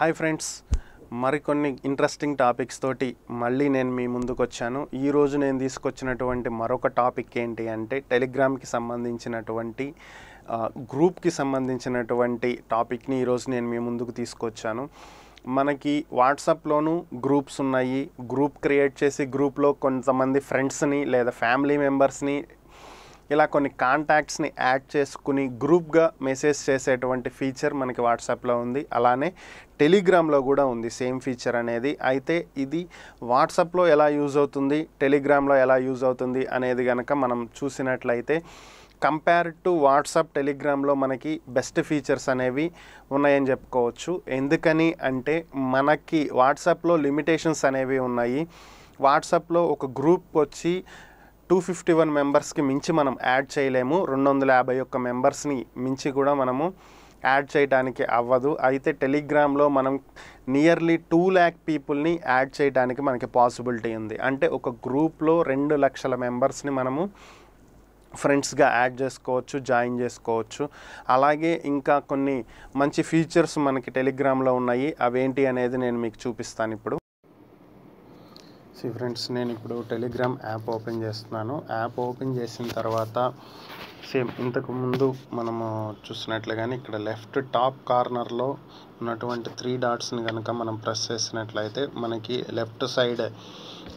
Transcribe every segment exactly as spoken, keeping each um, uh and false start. High friends मरिकोन्नि interesting topics तोटी मल्ली नेनु मी मुंदुकु वच्चानु। ई रोजु नेनु तीसुकोच्चिनटुवंटि मरोक टापिक एंटी अंटे टेलीग्राम की संबंधिंचिनटुवंटि ग्रूप की संबंधिंचिनटुवंटि टापिक नि ई रोजु नेनु मी मुंदुकु तीसुकोच्चानु। మనకి వాట్సాప్ లోను గ్రూప్స్ ఉన్నాయి। గ్రూప్ క్రియేట్ చేసి గ్రూప్ లో కొంతమంది ఫ్రెండ్స్ ని లేదా ఫ్యామిలీ మెంబర్స్ ని ఇలా కొన్ని కాంటాక్ట్స్ ని యాడ్ చేసుకుని గ్రూప్ గా మెసేజ్ చేసేటువంటి ఫీచర్ మనకి వాట్సాప్ లో ఉంది। అలానే టెలిగ్రామ్ లో కూడా ఉంది సేమ్ ఫీచర్ అనేది। అయితే ఇది వాట్సాప్ లో ఎలా యూస్ అవుతుంది, టెలిగ్రామ్ లో ఎలా యూస్ అవుతుంది అనేది గనక మనం చూసినట్లయితే కంపేర్డ్ టు వాట్సాప్ టెలిగ్రామ్లో మనకి బెస్ట్ ఫీచర్స్ అనేవి ఉన్నాయని చెప్పుకోవచ్చు। ఎందుకని అంటే మనకి వాట్సాప్లో లిమిటేషన్స్ అనేవి ఉన్నాయి। వాట్సాప్లో ఒక గ్రూప్ వచ్చి టూ ఫిఫ్టీ వన్ మెంబర్స్కి మించి మనం యాడ్ చేయలేము, రెండు వందల యాభై ఒక్క మెంబర్స్ని మించి కూడా మనము యాడ్ చేయడానికి అవ్వదు। అయితే టెలిగ్రామ్లో మనం నియర్లీ టూ ల్యాక్ పీపుల్ని యాడ్ చేయడానికి మనకి పాసిబిలిటీ ఉంది। అంటే ఒక గ్రూప్లో రెండు లక్షల మెంబర్స్ని మనము ఫ్రెండ్స్గా యాడ్ చేసుకోవచ్చు, జాయిన్ చేసుకోవచ్చు। అలాగే ఇంకా కొన్ని మంచి ఫీచర్స్ మనకి టెలిగ్రామ్లో ఉన్నాయి, అవేంటి అనేది నేను మీకు చూపిస్తాను ఇప్పుడు। సో ఫ్రెండ్స్, నేను ఇప్పుడు టెలిగ్రామ్ యాప్ ఓపెన్ చేస్తున్నాను। యాప్ ఓపెన్ చేసిన తర్వాత సేమ్ ఇంతకుముందు మనము చూసినట్లుగానే ఇక్కడ లెఫ్ట్ టాప్ కార్నర్లో ఉన్నటువంటి త్రీ డాట్స్ని కనుక మనం ప్రెస్ చేసినట్లయితే మనకి లెఫ్ట్ సైడ్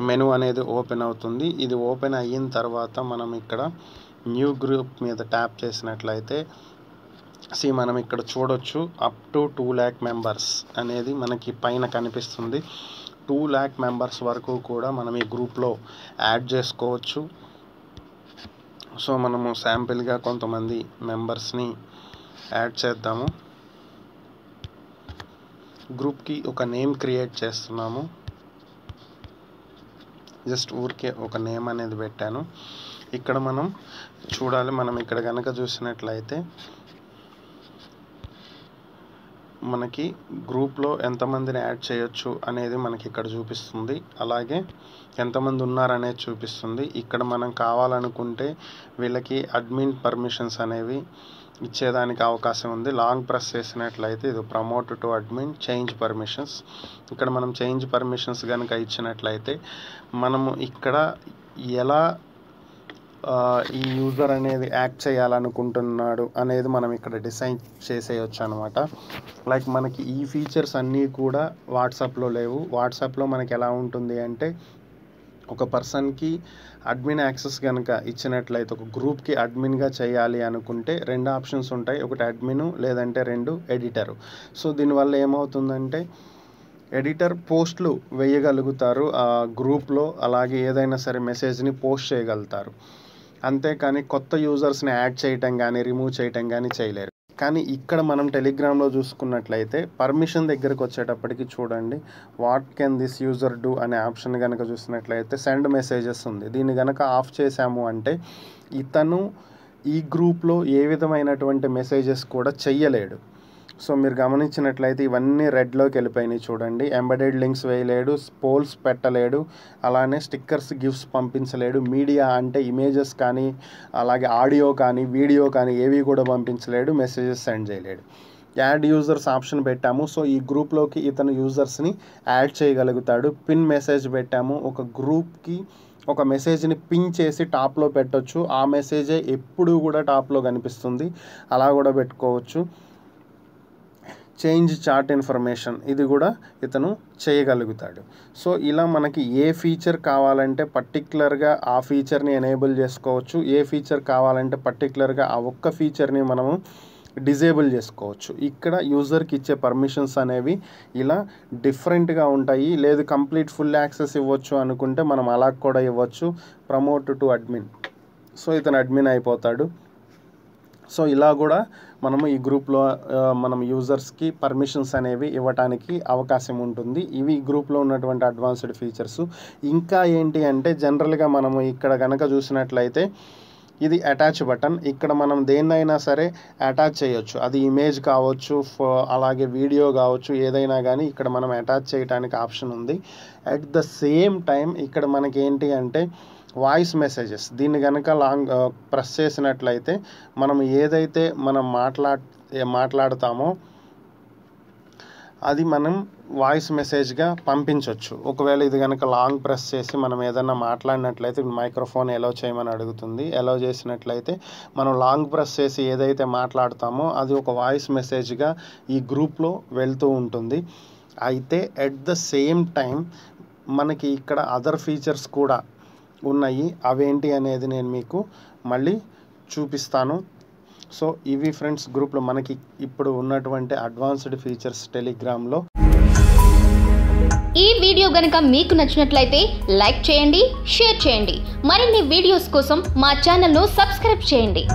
మెను అనేది ఓపెన్ అవుతుంది। ఇది ఓపెన్ అయిన తర్వాత మనం ఇక్కడ న్యూ గ్రూప్ మీద ట్యాప్ చేసినట్లయితే సి మనం ఇక్కడ చూడొచ్చు up to two lakh members అనేది మనకి పైన కనిపిస్తుంది। టూ ల్యాక్ మెంబర్స్ వరకు కూడా మనం ఈ గ్రూప్లో యాడ్ చేసుకోవచ్చు। సో మనము శాంపిల్గా కొంతమంది మెంబర్స్ని యాడ్ చేద్దాము। గ్రూప్కి ఒక నేమ్ క్రియేట్ చేస్తున్నాము, జస్ట్ ఊరికే ఒక నేమ్ అనేది పెట్టాను। ఇక్కడ మనం చూడాలి, మనం ఇక్కడ కనుక చూసినట్లయితే మనకి గ్రూప్లో ఎంతమందిని యాడ్ చేయొచ్చు అనేది మనకి ఇక్కడ చూపిస్తుంది, అలాగే ఎంతమంది ఉన్నారనేది చూపిస్తుంది। ఇక్కడ మనం కావాలనుకుంటే వీళ్ళకి అడ్మిన్ పర్మిషన్స్ అనేవి ఇచ్చేదానికి అవకాశం ఉంది। లాంగ్ ప్రెస్ చేసినట్లయితే ఇది promote to admin, change permissions, ఇక్కడ మనం చేంజ్ పర్మిషన్స్ కనుక ఇచ్చినట్లయితే మనము ఇక్కడ ఎలా ఈ యూజర్ అనేది యాక్ట్ చేయాలనుకుంటున్నాడు అనేది మనం ఇక్కడ డిసైడ్ చేసేయచ్చు అనమాట। లైక్ మనకి ఈ ఫీచర్స్ అన్నీ కూడా వాట్సాప్లో లేవు। వాట్సాప్లో మనకి ఎలా ఉంటుంది అంటే ఒక పర్సన్కి అడ్మిన్ యాక్సెస్ కనుక ఇచ్చినట్లయితే ఒక గ్రూప్కి అడ్మిన్గా చేయాలి అనుకుంటే రెండు ఆప్షన్స్ ఉంటాయి, ఒకటి అడ్మిను లేదంటే రెండు ఎడిటరు। సో దీనివల్ల ఏమవుతుందంటే ఎడిటర్ పోస్టులు వేయగలుగుతారు ఆ గ్రూప్లో, అలాగే ఏదైనా సరే మెసేజ్ని పోస్ట్ చేయగలుగుతారు, అంతేకాని కొత్త యూజర్స్ని యాడ్ చేయటం కానీ రిమూవ్ చేయటం కానీ చేయలేరు। కానీ ఇక్కడ మనం టెలిగ్రామ్లో చూసుకున్నట్లయితే పర్మిషన్ దగ్గరకు వచ్చేటప్పటికి చూడండి, what can this user do అనే ఆప్షన్ కనుక చూసినట్లయితే సెండ్ మెసేజెస్ ఉంది। దీన్ని కనుక ఆఫ్ చేశాము అంటే ఇతను ఈ గ్రూప్లో ఏ విధమైనటువంటి మెసేజెస్ కూడా చెయ్యలేడు। సో మీరు గమనించినట్లయితే ఇవన్నీ రెడ్లోకి వెళ్ళిపోయినాయి చూడండి, ఎంబెడెడ్ లింక్స్ వేయలేడు, పోల్స్ పెట్టలేడు, అలానే స్టిక్కర్స్ గిఫ్ట్స్ పంపించలేడు, మీడియా అంటే ఇమేజెస్ కానీ అలాగే ఆడియో కానీ వీడియో కానీ ఏవి కూడా పంపించలేడు, మెసేజెస్ సెండ్ చేయలేడు। యాడ్ యూజర్స్ ఆప్షన్ పెట్టాము, సో ఈ గ్రూప్లోకి ఇతను యూజర్స్ని యాడ్ చేయగలుగుతాడు। పిన్ మెసేజ్ పెట్టాము, ఒక గ్రూప్కి ఒక మెసేజ్ని పిన్ చేసి టాప్లో పెట్టొచ్చు, ఆ మెసేజే ఎప్పుడూ కూడా టాప్లో కనిపిస్తుంది, అలా కూడా పెట్టుకోవచ్చు। చేంజ్ చాట్ ఇన్ఫర్మేషన్ ఇది కూడా ఇతను చేయగలుగుతాడు। సో ఇలా మనకి ఏ ఫీచర్ కావాలంటే పర్టిక్యులర్గా ఆ ఫీచర్ని ఎనేబుల్ చేసుకోవచ్చు, ఏ ఫీచర్ కావాలంటే పర్టిక్యులర్గా ఆ ఒక్క ఫీచర్ని మనము డిజేబుల్ చేసుకోవచ్చు। ఇక్కడ యూజర్కి ఇచ్చే పర్మిషన్స్ అనేవి ఇలా డిఫరెంట్గా ఉంటాయి। లేదు కంప్లీట్ ఫుల్ యాక్సెస్ ఇవ్వచ్చు అనుకుంటే మనం అలా కూడా ఇవ్వచ్చు, ప్రమోట్ టు అడ్మిన్, సో ఇతను అడ్మిన్ అయిపోతాడు। సో ఇలా కూడా మనము ఈ గ్రూప్లో మనం యూజర్స్కి పర్మిషన్స్ అనేవి ఇవ్వడానికి అవకాశం ఉంటుంది। ఇవి గ్రూప్లో ఉన్నటువంటి అడ్వాన్స్డ్ ఫీచర్స్। ఇంకా ఏంటి అంటే జనరల్గా మనము ఇక్కడ కనుక చూసినట్లయితే ఇది అటాచ్ బటన్, ఇక్కడ మనం దేన్నైనా సరే అటాచ్ చేయొచ్చు, అది ఇమేజ్ కావచ్చు అలాగే వీడియో కావచ్చు ఏదైనా కానీ ఇక్కడ మనం అటాచ్ చేయడానికి ఆప్షన్ ఉంది। అట్ ద సేమ్ టైం ఇక్కడ మనకి ఏంటి అంటే వాయిస్ మెసేజెస్, దీన్ని కనుక లాంగ్ ప్రెస్ చేసినట్లయితే మనం ఏదైతే మనం మాట్లా మాట్లాడతామో అది మనం వాయిస్ మెసేజ్గా పంపించవచ్చు. ఒకవేళ ఇది కనుక లాంగ్ ప్రెస్ చేసి మనం ఏదైనా మాట్లాడినట్లయితే మైక్రోఫోన్ అలౌ చేయమని అడుగుతుంది. అలౌ చేసినట్లయితే మనం లాంగ్ ప్రెస్ చేసి ఏదైతే మాట్లాడతామో అది ఒక వాయిస్ మెసేజ్గా ఈ గ్రూప్లో వెళ్తూ ఉంటుంది. అయితే అట్ ద సేమ్ టైం మనకి ఇక్కడ అదర్ ఫీచర్స్ కూడా ఉన్నాయి. అవేంటి అనేది నేను మీకు మళ్ళీ చూపిస్తాను. సో ఇవి ఫ్రెండ్స్ గ్రూప్లో మనకి ఇప్పుడు ఉన్నటువంటి అడ్వాన్స్డ్ ఫీచర్స్ టెలిగ్రామ్లో. ఈ వీడియో గనుక మీకు నచ్చినట్లయితే లైక్ చేయండి, షేర్ చేయండి. మరిన్ని వీడియోస్ కోసం మా ఛానల్ను సబ్స్క్రైబ్ చేయండి.